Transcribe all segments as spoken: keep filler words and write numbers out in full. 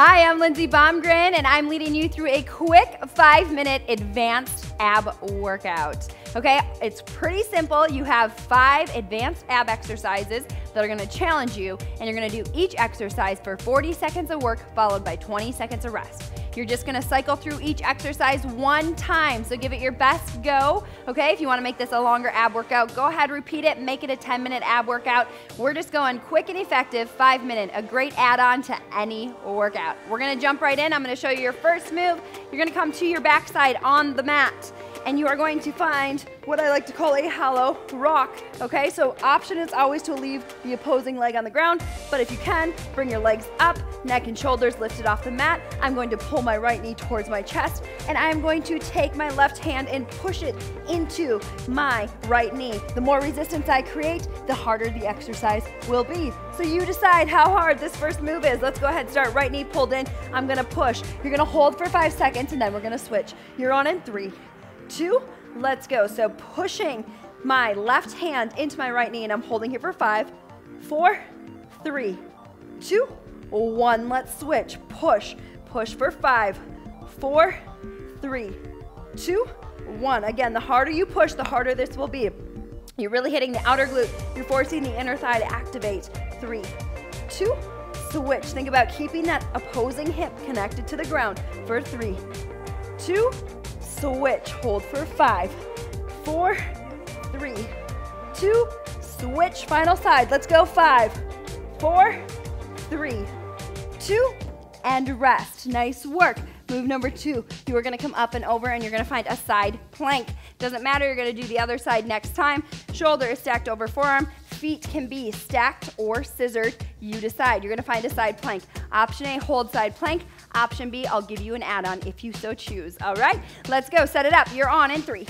Hi, I'm Lindsay Baumgren, and I'm leading you through a quick five-minute advanced ab workout. Okay, it's pretty simple. You have five advanced ab exercises that are gonna challenge you, and you're gonna do each exercise for forty seconds of work followed by twenty seconds of rest. You're just gonna cycle through each exercise one time, so give it your best go, okay? If you wanna make this a longer ab workout, go ahead, repeat it, make it a ten minute ab workout. We're just going quick and effective, five minute, a great add-on to any workout. We're gonna jump right in. I'm gonna show you your first move. You're gonna come to your backside on the mat, and you are going to find what I like to call a hollow rock, okay? So option is always to leave the opposing leg on the ground, but if you can, bring your legs up, neck and shoulders lifted off the mat. I'm going to pull my right knee towards my chest, and I'm going to take my left hand and push it into my right knee. The more resistance I create, the harder the exercise will be. So you decide how hard this first move is. Let's go ahead and start, right knee pulled in. I'm gonna push. You're gonna hold for five seconds, and then we're gonna switch. You're on in three, two, let's go. So pushing my left hand into my right knee, and I'm holding here for five, four, three, two, one. Let's switch. Push, push for five, four, three, two, one. Again, the harder you push, the harder this will be. You're really hitting the outer glute. You're forcing the inner thigh to activate. Three, two, switch. Think about keeping that opposing hip connected to the ground for three, two, switch, hold for five, four, three, two, switch, final side. Let's go, five, four, three, two, and rest. Nice work. Move number two, you are gonna come up and over, and you're gonna find a side plank. Doesn't matter, you're gonna do the other side next time. Shoulder is stacked over forearm. Feet can be stacked or scissored. You decide. You're gonna find a side plank. Option A, hold side plank. Option B, I'll give you an add-on if you so choose. All right, let's go, set it up. You're on in three,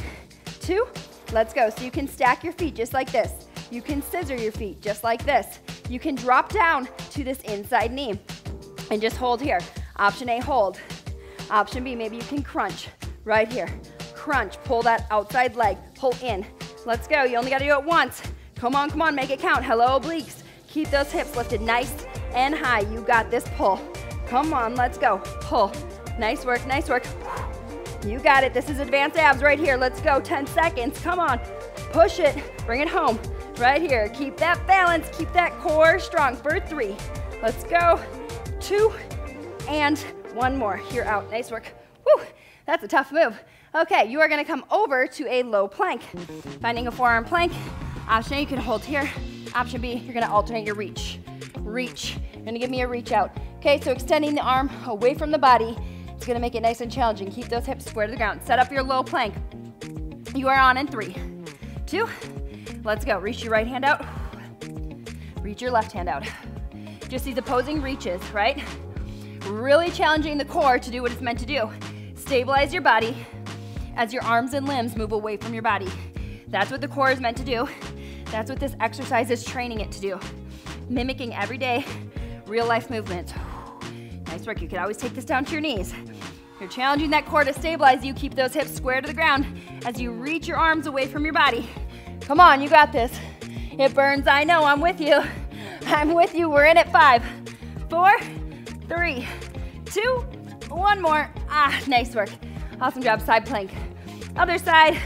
two, let's go. So you can stack your feet just like this. You can scissor your feet just like this. You can drop down to this inside knee and just hold here. Option A, hold. Option B, maybe you can crunch right here. Crunch, pull that outside leg, pull in. Let's go, you only gotta do it once. Come on, come on, make it count. Hello, obliques. Keep those hips lifted nice and high. You got this, pull. Come on, let's go, pull. Nice work, nice work. You got it, this is advanced abs right here. Let's go, ten seconds, come on. Push it, bring it home, right here. Keep that balance, keep that core strong for three. Let's go, two, and one more. You're out, nice work. Woo, that's a tough move. Okay, you are gonna come over to a low plank. Finding a forearm plank. Option A, you can hold here. Option B, you're gonna alternate your reach. Reach, you're gonna give me a reach out. Okay, so extending the arm away from the body. It's gonna make it nice and challenging. Keep those hips square to the ground. Set up your low plank. You are on in three, two, let's go. Reach your right hand out. Reach your left hand out. Just these opposing reaches, right? Really challenging the core to do what it's meant to do. Stabilize your body as your arms and limbs move away from your body. That's what the core is meant to do. That's what this exercise is training it to do. Mimicking everyday real life movements. Nice work, you can always take this down to your knees. You're challenging that core to stabilize you. Keep those hips square to the ground as you reach your arms away from your body. Come on, you got this. It burns, I know, I'm with you. I'm with you, we're in at five, four, three, two, one more. Ah, nice work. Awesome job, side plank. Other side,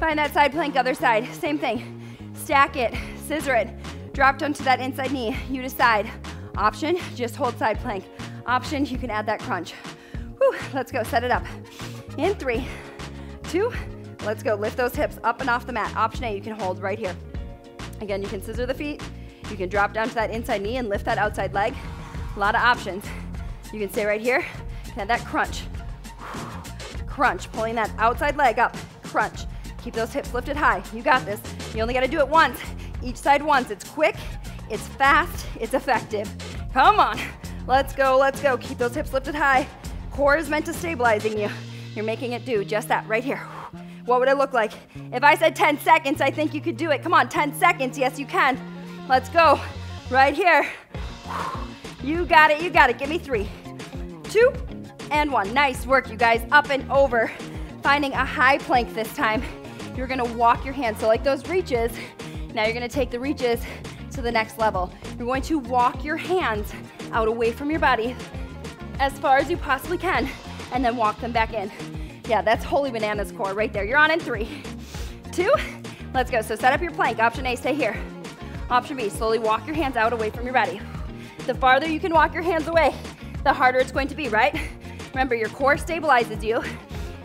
find that side plank, other side, same thing. Stack it, scissor it, drop down to that inside knee. You decide. Option, just hold side plank. Option, you can add that crunch. Whew, let's go, set it up. In three, two, let's go. Lift those hips up and off the mat. Option A, you can hold right here. Again, you can scissor the feet. You can drop down to that inside knee and lift that outside leg. A lot of options. You can stay right here, add that crunch. Crunch, pulling that outside leg up, crunch. Keep those hips lifted high, you got this. You only gotta do it once, each side once. It's quick, it's fast, it's effective. Come on, let's go, let's go. Keep those hips lifted high. Core is meant to stabilizing you. You're making it do just that right here. What would it look like? If I said ten seconds, I think you could do it. Come on, ten seconds, yes you can. Let's go, right here. You got it, you got it. Give me three, two, and one. Nice work, you guys, up and over. Finding a high plank this time. You're gonna walk your hands. So like those reaches, now you're gonna take the reaches to the next level. You're going to walk your hands out away from your body as far as you possibly can, and then walk them back in. Yeah, that's holy bananas core right there. You're on in three, two, let's go. So set up your plank. Option A, stay here. Option B, slowly walk your hands out away from your body. The farther you can walk your hands away, the harder it's going to be, right? Remember, your core stabilizes you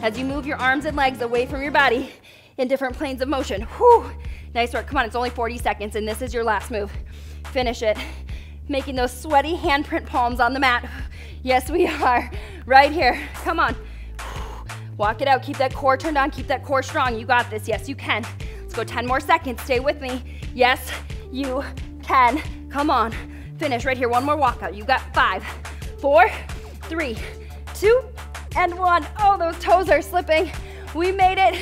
as you move your arms and legs away from your body in different planes of motion. Whew, nice work. Come on, it's only forty seconds, and this is your last move. Finish it. Making those sweaty handprint palms on the mat. Yes, we are. Right here. Come on. Walk it out. Keep that core turned on. Keep that core strong. You got this. Yes, you can. Let's go ten more seconds. Stay with me. Yes, you can. Come on. Finish right here. One more walkout. You got five, four, three, two, and one. Oh, those toes are slipping. We made it.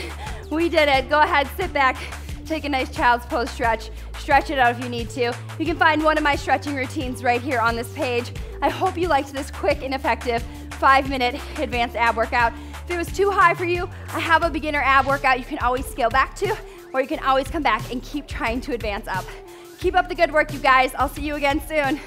We did it. Go ahead. Sit back. Take a nice child's pose stretch. Stretch it out if you need to. You can find one of my stretching routines right here on this page. I hope you liked this quick and effective five-minute advanced ab workout. If it was too high for you, I have a beginner ab workout you can always scale back to, or you can always come back and keep trying to advance up. Keep up the good work, you guys. I'll see you again soon.